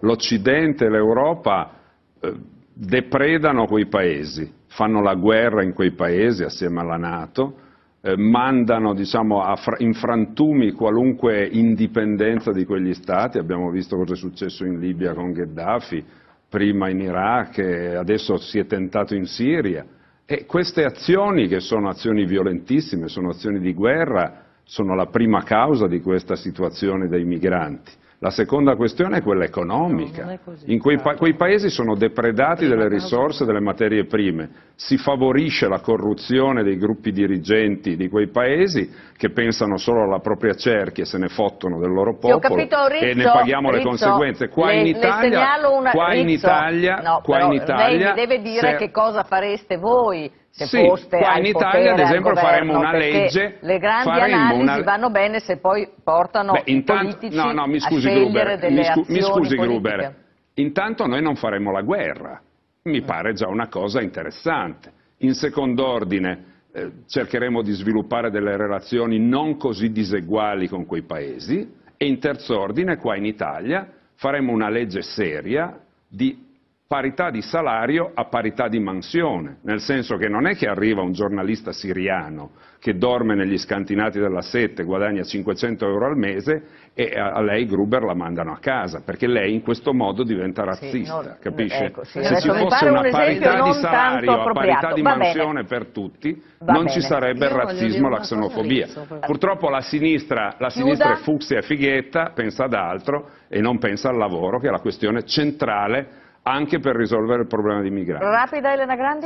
l'Occidente e l'Europa depredano quei paesi, fanno la guerra in quei paesi assieme alla NATO, mandano in frantumi qualunque indipendenza di quegli stati. Abbiamo visto cosa è successo in Libia con Gheddafi, prima in Iraq e adesso si è tentato in Siria. E queste azioni, che sono azioni violentissime, sono azioni di guerra, sono la prima causa di questa situazione dei migranti. La seconda questione è quella economica. No, in quei paesi sono depredati delle risorse, delle materie prime, si favorisce la corruzione dei gruppi dirigenti di quei paesi che pensano solo alla propria cerchia e se ne fottono del loro popolo, capito, Rizzo, e ne paghiamo le conseguenze. Qua in Italia, lei mi deve dire che cosa fareste voi. Qua in Italia, ad esempio, faremo una legge. Le grandi analisi vanno bene se poi portano i politici a scegliere delle azioni politiche. Mi scusi, Gruber, intanto noi non faremo la guerra, mi pare già una cosa interessante. In secondo ordine, cercheremo di sviluppare delle relazioni non così diseguali con quei paesi, e in terzo ordine, qua in Italia, faremo una legge seria di parità di salario a parità di mansione, nel senso che non è che arriva un giornalista siriano che dorme negli scantinati della Sette, guadagna 500 euro al mese e a lei, Gruber, la mandano a casa, perché lei in questo modo diventa razzista, capisce? Ecco, sì, se ci fosse una parità di salario a parità di mansione per tutti, non ci sarebbe il razzismo e la xenofobia. Purtroppo la sinistra è fucsia e fighetta, pensa ad altro e non pensa al lavoro, che è la questione centrale anche per risolvere il problema dei migranti. Rapida, Elena Grandi.